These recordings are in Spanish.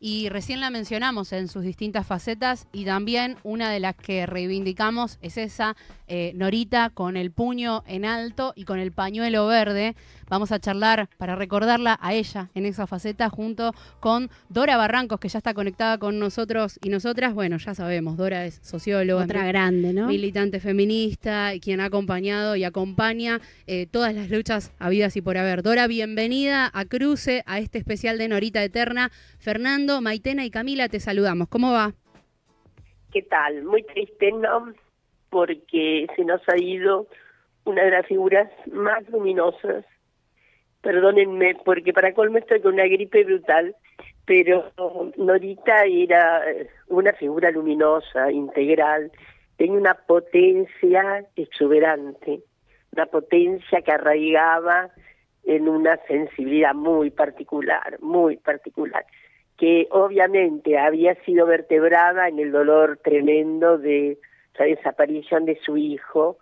y recién la mencionamos en sus distintas facetas, y también una de las que reivindicamos es esa Norita con el puño en alto y con el pañuelo verde. Vamos a charlar para recordarla a ella en esa faceta junto con Dora Barrancos, que ya está conectada con nosotros y nosotras. Bueno, ya sabemos, Dora es socióloga, otra grande, ¿no? Militante feminista, quien ha acompañado y acompaña todas las luchas habidas y por haber. Dora, bienvenida a Cruce, a este especial de Norita Eterna. Fernando, Maitena y Camila, te saludamos. ¿Cómo va? ¿Qué tal? Muy triste, ¿no? Porque se nos ha ido una de las figuras más luminosas. Perdónenme, porque para colmo estoy con una gripe brutal, pero Norita era una figura luminosa, integral, tenía una potencia exuberante, una potencia que arraigaba en una sensibilidad muy particular, que obviamente había sido vertebrada en el dolor tremendo de la desaparición de su hijo,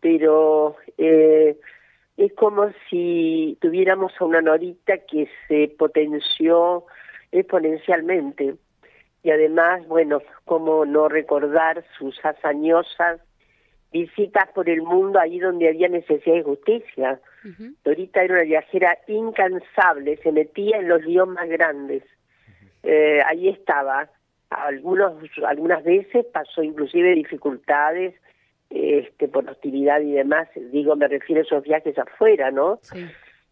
pero... es como si tuviéramos a una Norita que se potenció exponencialmente. Y además, bueno, cómo no recordar sus hazañosas visitas por el mundo ahí donde había necesidad de justicia. Norita era una viajera incansable, se metía en los líos más grandes. Ahí estaba. Algunas veces pasó inclusive dificultades, por hostilidad y demás, digo, me refiero a esos viajes afuera, ¿no? Sí.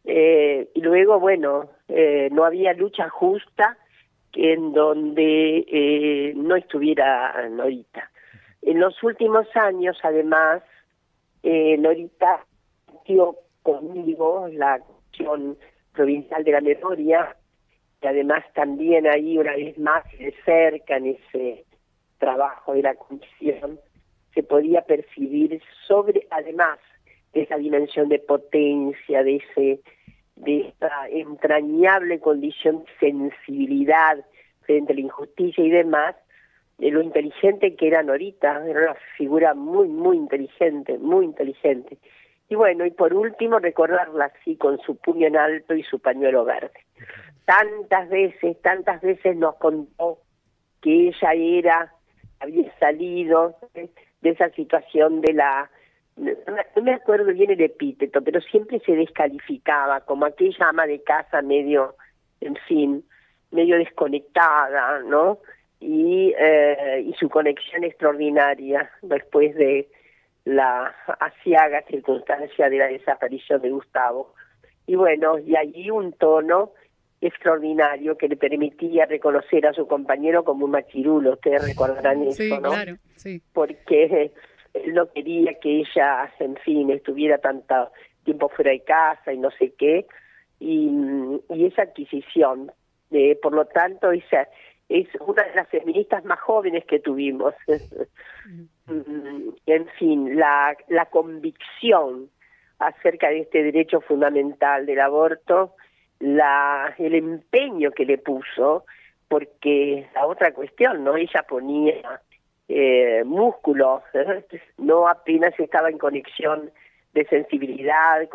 Y luego, bueno, no había lucha justa en donde no estuviera Norita. En los últimos años, además, Norita dio conmigo la Comisión Provincial de la Memoria, y además también ahí una vez más de cerca en ese trabajo de la comisión, se podía percibir además de esa dimensión de potencia, de esa entrañable condición de sensibilidad frente a la injusticia y demás, de lo inteligente que era Norita, era una figura muy inteligente, Y bueno, y por último recordarla así con su puño en alto y su pañuelo verde. Tantas veces nos contó que ella había salido de esa situación de la... No me acuerdo bien el epíteto, pero siempre se descalificaba como aquella ama de casa medio desconectada, ¿no? Y su conexión extraordinaria después de la aciaga circunstancia de la desaparición de Gustavo. Y bueno, y allí un tono extraordinario que le permitía reconocer a su compañero como un machirulo, ustedes recordarán eso, sí, ¿no? Claro, sí. Porque él no quería que ella, estuviera tanto tiempo fuera de casa y no sé qué, y esa adquisición, por lo tanto, ella es una de las feministas más jóvenes que tuvimos. La convicción acerca de este derecho fundamental del aborto, el empeño que le puso, porque la otra cuestión, ¿no? Ella ponía músculos, no apenas estaba en conexión de sensibilidad,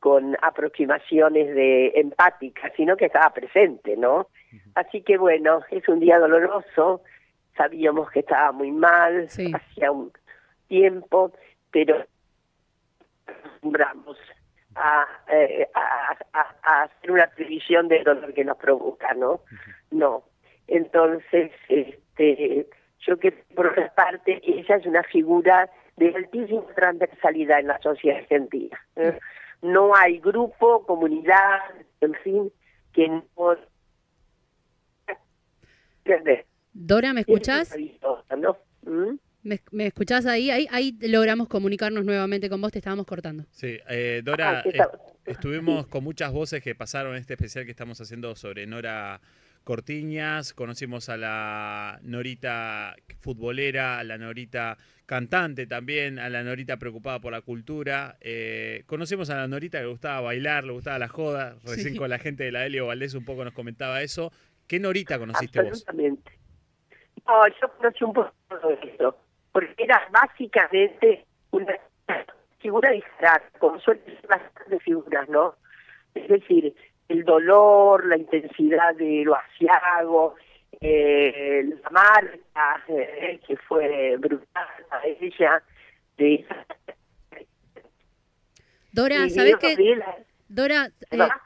con aproximaciones empáticas, sino que estaba presente, ¿no? Así que bueno, es un día doloroso, sabíamos que estaba muy mal, sí, hacía un tiempo, pero acostumbramos a hacer una previsión del dolor que nos provoca, ¿no? No. Entonces, yo creo que por otra parte, ella es una figura de altísima transversalidad en la sociedad argentina. No hay grupo, comunidad, que no... ¿Entendés? Dora, ¿me escuchás? ¿Me escuchás ahí? Ahí logramos comunicarnos nuevamente con vos, te estábamos cortando. Sí, Dora, estuvimos con muchas voces que pasaron en este especial que estamos haciendo sobre Nora Cortiñas. Conocimos a la Norita futbolera, a la Norita cantante también, a la Norita preocupada por la cultura. Conocimos a la Norita que le gustaba bailar, le gustaba la joda. Recién con la gente de la Elio Valdés un poco nos comentaba eso. ¿Qué Norita conociste vos? No, yo conocí un poco de eso, porque era básicamente una figura de carácter, como suelen ser bastantes figuras, ¿no? Es decir, el dolor, la intensidad de lo asiago, la marca que fue brutal a ella. De... Dora, ¿sabés qué? Dora,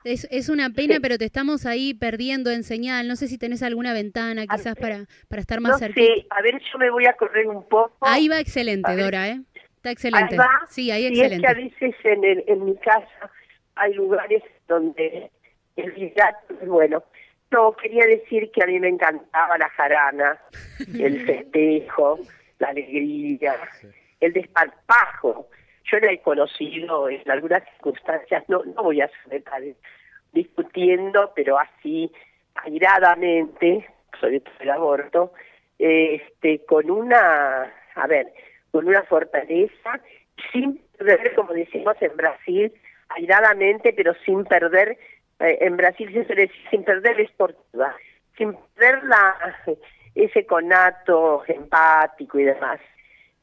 es una pena, sí, pero te estamos ahí perdiendo en señal. No sé si tenés alguna ventana quizás para estar más cerca. Sí, a ver, yo me voy a correr un poco. Ahí va excelente, Dora, ¿eh? Está excelente. Ahí va. Sí, ahí excelente. Es que a veces en mi casa hay lugares donde el vibrato es bueno. No, quería decir que a mí me encantaba la jarana, el festejo, la alegría, el desparpajo. Yo la he conocido en algunas circunstancias, no voy a estar discutiendo, pero así, airadamente, sobre todo el aborto, con una, con una fortaleza, sin perder, como decimos en Brasil, airadamente, pero sin perder, en Brasil se suele decir, sin perder la esportiva, sin perder ese conato empático y demás.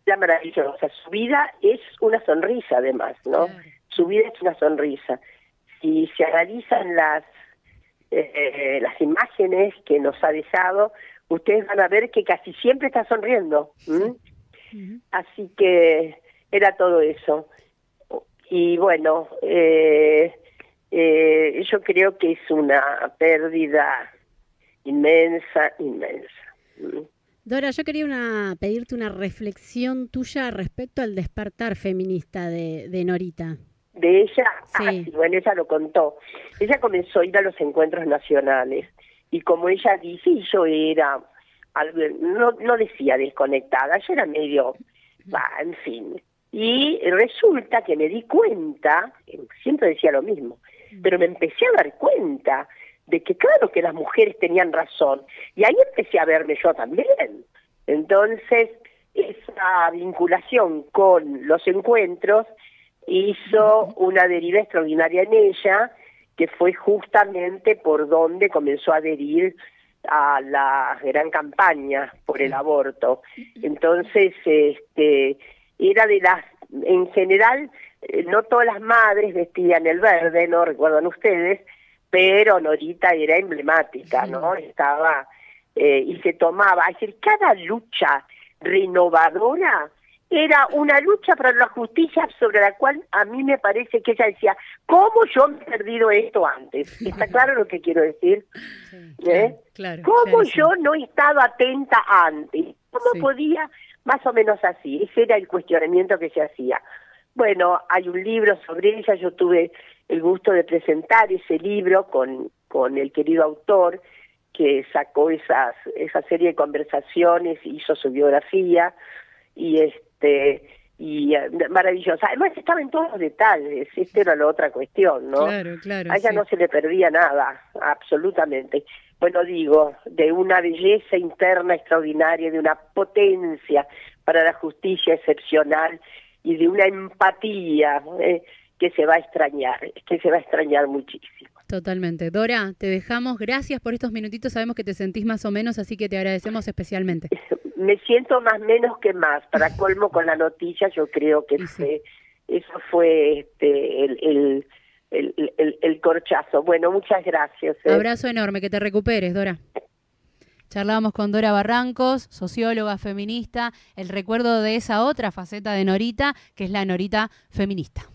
La maravillosa, su vida es una sonrisa además, ¿no? Claro. Su vida es una sonrisa. Si se analizan las imágenes que nos ha dejado, ustedes van a ver que casi siempre está sonriendo. Sí. Así que era todo eso. Y bueno, yo creo que es una pérdida inmensa. Dora, yo quería pedirte una reflexión tuya respecto al despertar feminista de Norita. ¿De ella? Sí. Ah, sí, bueno, ella lo contó. Ella comenzó a ir a los encuentros nacionales y como ella dice, yo era, no decía desconectada, yo era medio, en fin. Y resulta que me di cuenta, siempre decía lo mismo, pero me empecé a dar cuenta de que claro que las mujeres tenían razón, y ahí empecé a verme yo también. Entonces, esa vinculación con los encuentros hizo una deriva extraordinaria en ella, que fue justamente por donde comenzó a adherir a la gran campaña por el aborto. Entonces, era de las, en general, no todas las madres vestían el verde, ¿no? Recuerdan ustedes, pero Norita era emblemática, ¿no? Estaba, y se tomaba, es decir, cada lucha renovadora era una lucha para la justicia sobre la cual a mí me parece que ella decía, ¿cómo yo me he perdido esto antes? ¿Está claro lo que quiero decir? Sí, claro, ¿cómo yo no estaba atenta antes? ¿Cómo podía? Más o menos así, ese era el cuestionamiento que se hacía. Bueno, hay un libro sobre ella, yo tuve el gusto de presentar ese libro con el querido autor que sacó esa serie de conversaciones, hizo su biografía y maravillosa. Además estaba en todos los detalles, era la otra cuestión, ¿no? Claro, a ella no se le perdía nada, absolutamente. Bueno, digo, de una belleza interna extraordinaria, de una potencia para la justicia excepcional y de una empatía, que se va a extrañar, muchísimo. Totalmente. Dora, te dejamos, gracias por estos minutitos, sabemos que te sentís más o menos, así que te agradecemos especialmente. Me siento más menos que más, para colmo con la noticia, yo creo que eso fue el corchazo. Bueno, muchas gracias. Abrazo enorme, que te recuperes, Dora. Charlábamos con Dora Barrancos, socióloga feminista, el recuerdo de esa otra faceta de Norita, que es la Norita feminista.